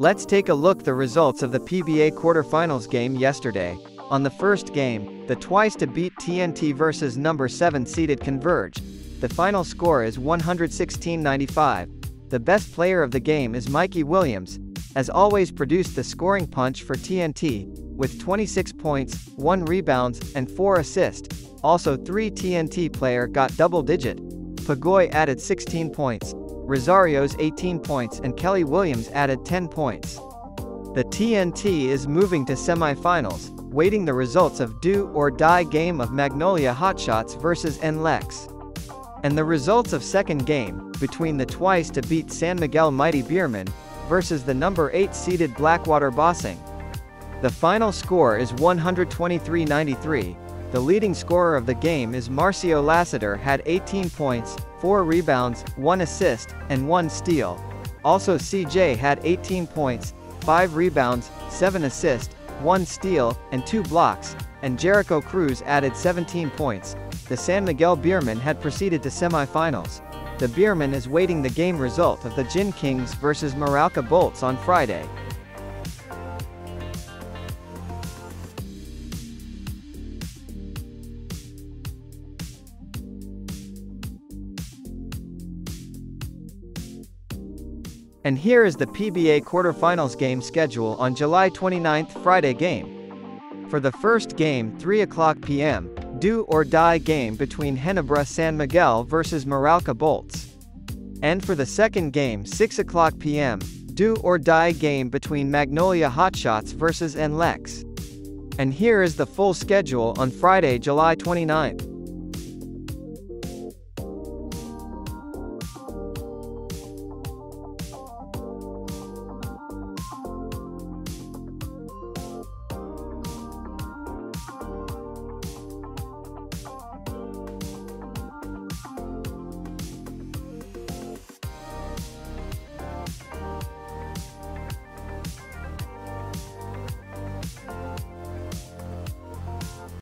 Let's take a look the results of the PBA quarterfinals game yesterday. On the first game, the twice-to-beat TNT versus number 7-seeded Converge. The final score is 116-95. The best player of the game is Mikey Williams, as always produced the scoring punch for TNT, with 26 points, 1 rebounds, and 4 assists. Also 3 TNT player got double-digit. Pagoy added 16 points. Rosario's 18 points and Kelly Williams added 10 points. The TNT is moving to semi-finals, waiting the results of do-or-die game of Magnolia Hotshots versus NLEX. And the results of second game, between the twice-to-beat San Miguel Mighty Beermen versus the number 8-seeded Blackwater Bossing. The final score is 123-93, the leading scorer of the game is Marcio Lassiter had 18 points, 4 rebounds, 1 assist, and 1 steal. Also CJ had 18 points, 5 rebounds, 7 assists, 1 steal, and 2 blocks, and Jericho Cruz added 17 points. The San Miguel Beermen had proceeded to semi-finals. The Beermen is waiting the game result of the Jin Kings versus Meralco Bolts on Friday. And here is the PBA quarterfinals game schedule on July 29th Friday game. For the first game 3:00 p.m., do-or-die game between Ginebra San Miguel versus Meralco Bolts. And for the second game 6:00 p.m., do-or-die game between Magnolia Hotshots versus NLEX. And here is the full schedule on Friday July 29th.